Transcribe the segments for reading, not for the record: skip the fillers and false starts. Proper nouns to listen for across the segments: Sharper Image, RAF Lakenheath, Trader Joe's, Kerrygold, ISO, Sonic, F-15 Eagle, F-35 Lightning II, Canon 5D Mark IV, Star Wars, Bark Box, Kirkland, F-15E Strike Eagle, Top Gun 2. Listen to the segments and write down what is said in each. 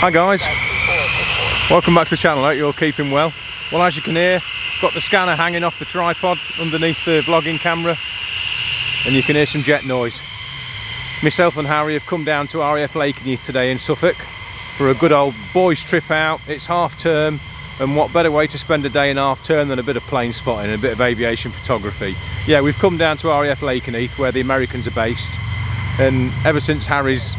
Hi guys, welcome back to the channel. I hope you're keeping well. Well, as you can hear, I've got the scanner hanging off the tripod underneath the vlogging camera, and you can hear some jet noise. Myself and Harry have come down to RAF Lakenheath today in Suffolk for a good old boys trip out. It's half term, and what better way to spend a day in half term than a bit of plane spotting and a bit of aviation photography. Yeah, we've come down to RAF Lakenheath where the Americans are based, and ever since Harry's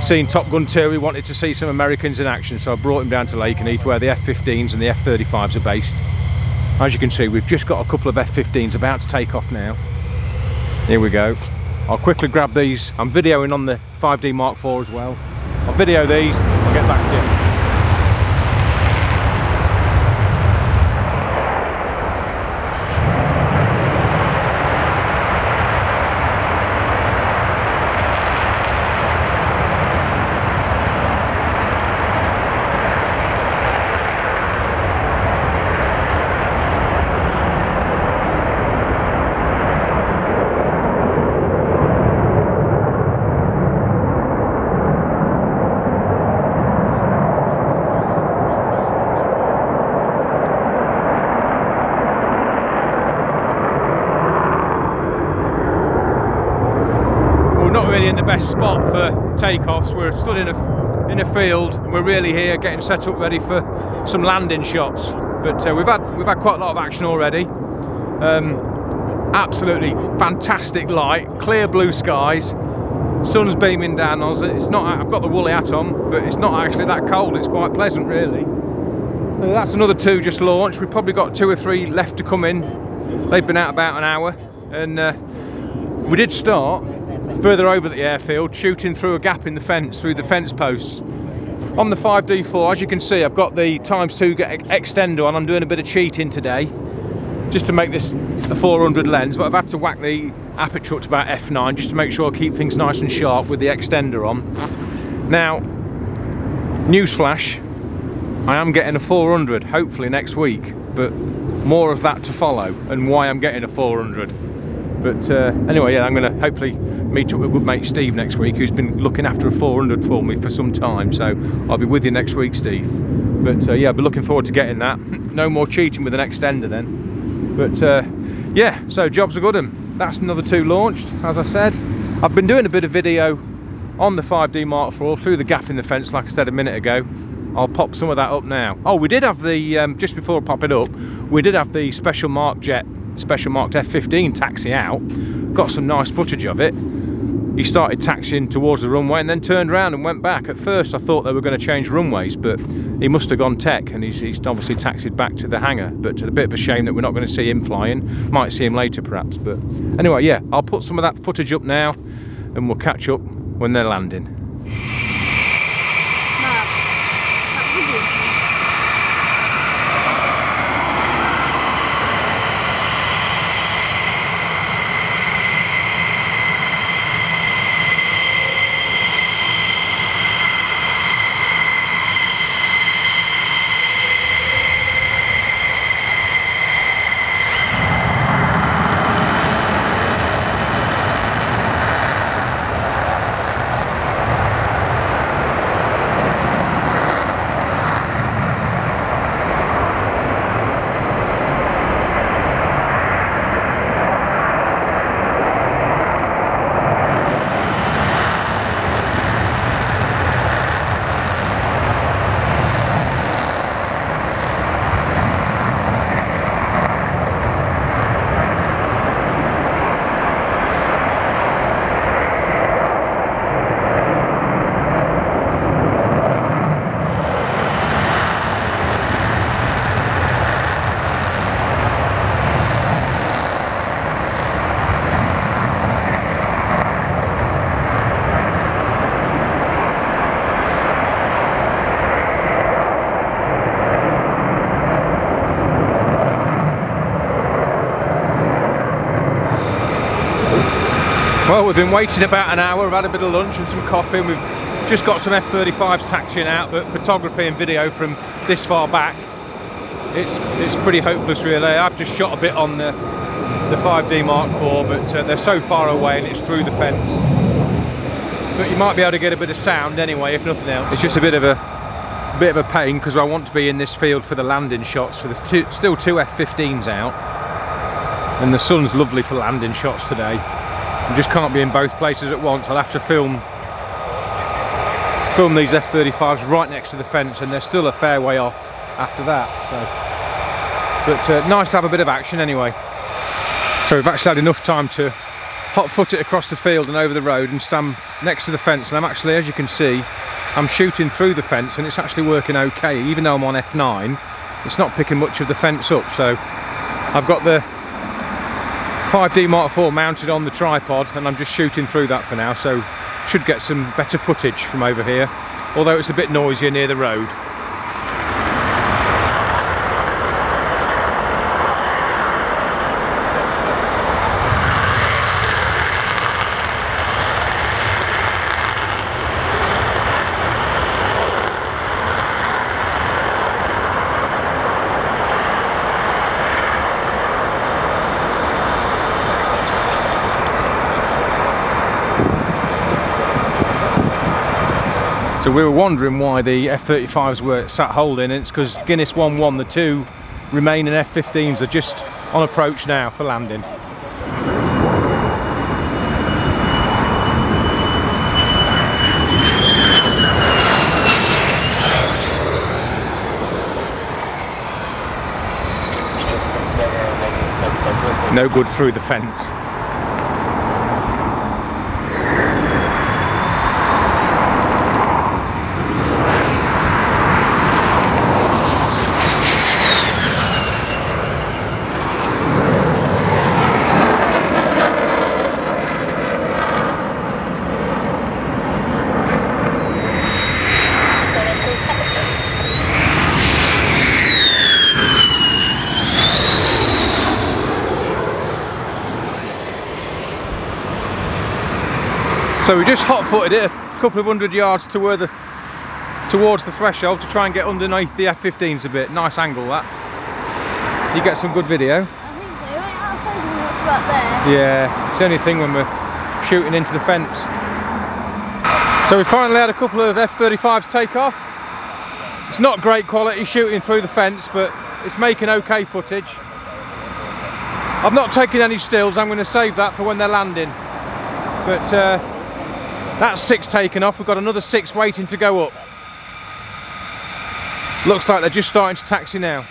seen Top Gun 2, he wanted to see some Americans in action, so I brought him down to Lakenheath where the F-15s and the F-35s are based. As you can see, we've just got a couple of F-15s about to take off now. Here we go. I'll quickly grab these. I'm videoing on the 5D Mark IV as well. I'll video these and I'll get back to you. In the best spot for takeoffs. We're stood in a field, and we're really here getting set up ready for some landing shots. But we've had quite a lot of action already. Absolutely fantastic light, clear blue skies, sun's beaming down on us. It's not. I've got the woolly hat on, but it's not actually that cold. It's quite pleasant, really. So that's another two just launched. We've probably got two or three left to come in. They've been out about an hour, and we did start further over the airfield, shooting through a gap in the fence, through the fence posts. On the 5D4, as you can see, I've got the ×2 extender on. I'm doing a bit of cheating today, just to make this a 400 lens, but I've had to whack the aperture up to about f9 just to make sure I keep things nice and sharp with the extender on. Now, newsflash, I am getting a 400, hopefully next week, but more of that to follow, and why I'm getting a 400. But anyway, yeah, I'm going to hopefully meet up with good mate Steve next week, who's been looking after a 400 for me for some time. So I'll be with you next week, Steve. But yeah, I'll be looking forward to getting that. No more cheating with an extender then. But yeah, so jobs are good, and that's another two launched, as I said. I've been doing a bit of video on the 5D Mark IV through the gap in the fence, like I said a minute ago. I'll pop some of that up now. Oh, we did have the, just before I pop it up, we did have the special marked jet, special marked F-15 taxi out. Got some nice footage of it. He started taxiing towards the runway and then turned around and went back. At first I thought they were going to change runways, but he must have gone tech, and he's obviously taxied back to the hangar. But a bit of a shame that we're not going to see him flying. Might see him later perhaps, but anyway, yeah, I'll put some of that footage up now and we'll catch up when they're landing. Well, we've been waiting about an hour. We've had a bit of lunch and some coffee, and we've just got some F-35s taxiing out. But photography and video from this far back, it's pretty hopeless really. I've just shot a bit on the 5D Mark IV, but they're so far away, and it's through the fence. but you might be able to get a bit of sound anyway, if nothing else. It's just a bit of a pain because I want to be in this field for the landing shots. So there's still two F-15s out, and the sun's lovely for landing shots today. You just can't be in both places at once. I'll have to film these F-35s right next to the fence, and they're still a fair way off after that. So. But nice to have a bit of action anyway. So we've actually had enough time to hot foot it across the field and over the road and stand next to the fence, and I'm actually, as you can see, I'm shooting through the fence and it's actually working okay. Even though I'm on F9, it's not picking much of the fence up. So I've got the 5D Mark IV mounted on the tripod and I'm just shooting through that for now, so should get some better footage from over here, although it's a bit noisier near the road. So we were wondering why the F-35s were sat holding, and it's because Guinness 1-1, the two remaining F-15s are just on approach now for landing. No good through the fence. So we just hot-footed it a couple of hundred yards towards the threshold to try and get underneath the F-15s a bit. Nice angle that. You get some good video. I think so. It ain't holding much about there. Yeah, it's the only thing when we're shooting into the fence. So we finally had a couple of F-35s take off. It's not great quality shooting through the fence, but it's making okay footage. I've not taken any stills. I'm going to save that for when they're landing. But that's six taken off. We've got another six waiting to go up. Looks like they're just starting to taxi now.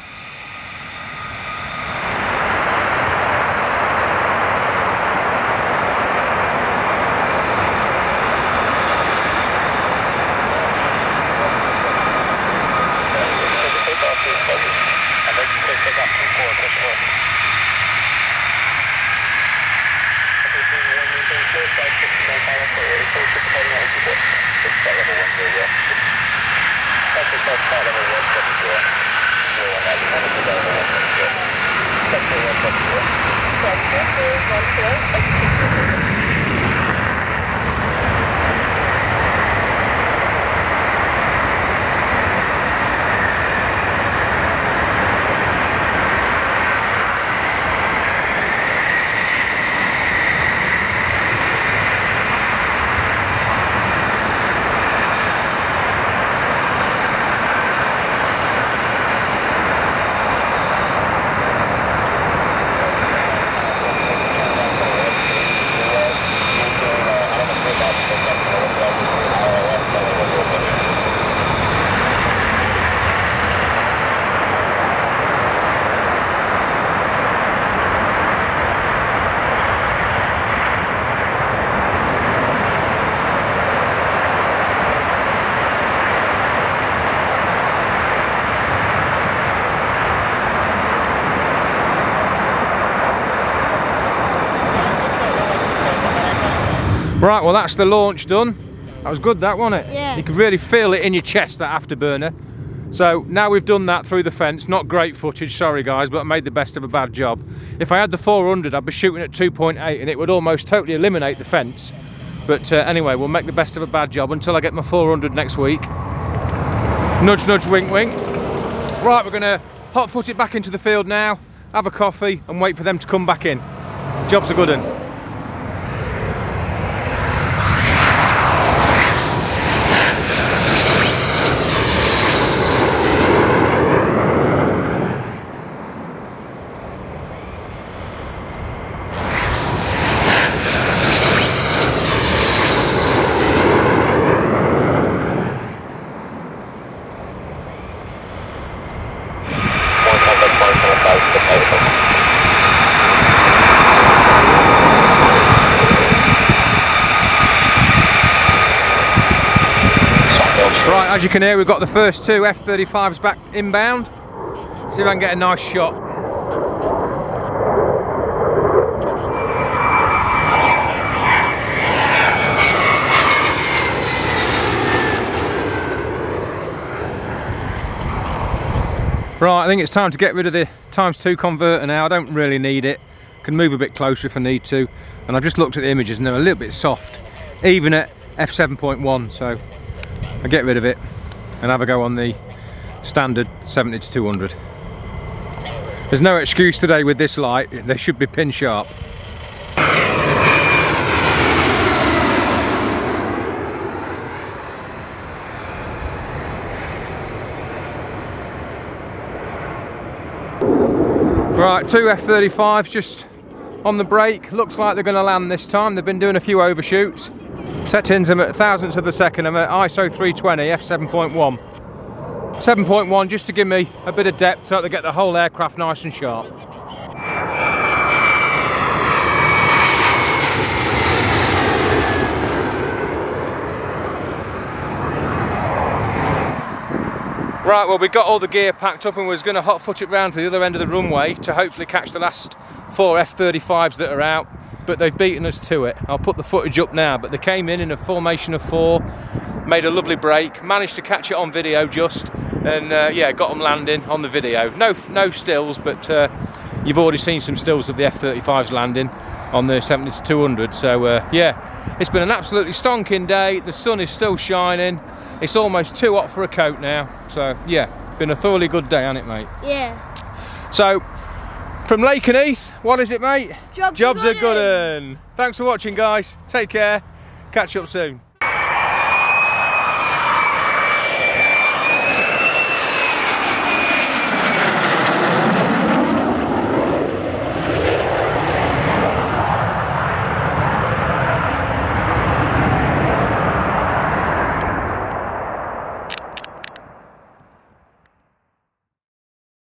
Right, well that's the launch done. That was good that, wasn't it? Yeah. You could really feel it in your chest, that afterburner. So now we've done that through the fence. Not great footage, sorry guys, but I made the best of a bad job. If I had the 400, I'd be shooting at 2.8 and it would almost totally eliminate the fence. But anyway, we'll make the best of a bad job until I get my 400 next week. Nudge, nudge, wink, wink. Right, we're gonna hot foot it back into the field now, have a coffee and wait for them to come back in. Job's a good one. As you can hear, we've got the first two F-35s back inbound. See if I can get a nice shot. Right, I think it's time to get rid of the ×2 converter now. I don't really need it. I can move a bit closer if I need to. And I've just looked at the images and they're a little bit soft, even at f/7.1, so I get rid of it and have a go on the standard 70-200. There's no excuse today with this light. They should be pin sharp. Right, two F-35s just on the brake. Looks like they're going to land this time. They've been doing a few overshoots. Settings them at thousandths of a second. I'm at ISO 320, f/7.1. 7.1 just to give me a bit of depth so to get the whole aircraft nice and sharp. Right, well, we got all the gear packed up and we're going to hot foot it round to the other end of the runway to hopefully catch the last four F-35s that are out, but they've beaten us to it. I'll put the footage up now, but they came in a formation of four, made a lovely break, managed to catch it on video just, and yeah, got them landing on the video. No stills, but you've already seen some stills of the F-35s landing on the 70-200, so yeah, it's been an absolutely stonking day. The sun is still shining. It's almost too hot for a coat now, so yeah, been a thoroughly good day, hasn't it, mate? Yeah. So, from Lakenheath, what is it, mate? Job's a good 'un. Thanks for watching, guys. Take care. Catch up soon.